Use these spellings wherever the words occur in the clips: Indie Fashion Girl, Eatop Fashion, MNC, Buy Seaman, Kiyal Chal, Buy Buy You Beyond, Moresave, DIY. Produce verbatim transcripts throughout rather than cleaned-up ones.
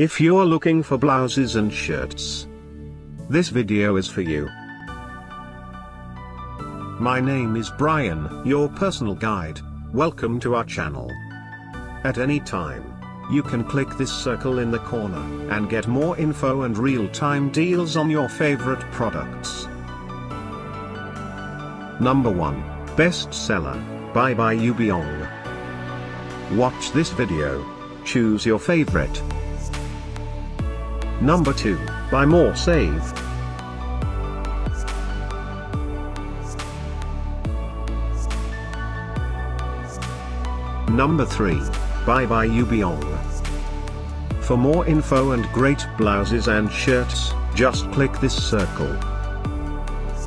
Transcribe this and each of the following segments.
If you're looking for blouses and shirts, this video is for you. My name is Brian, your personal guide. Welcome to our channel. At any time, you can click this circle in the corner and get more info and real-time deals on your favorite products. Number one. Bestseller, Buy Buy You Beyond. Watch this video. Choose your favorite. Number two. Buy More Save. Number three. Buy Buy You Beyond. For more info and great blouses and shirts, just click this circle.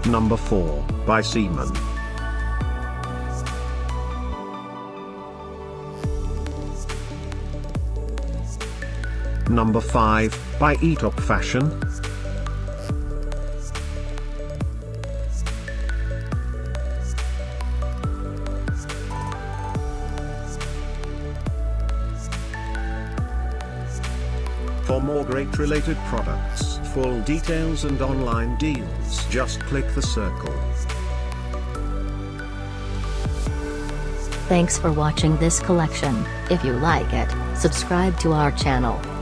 Number four. Buy Seaman. Number five. Buy Eatop Fashion. For more great related products, full details and online deals, just click the circle. Thanks for watching this collection. If you like it, subscribe to our channel.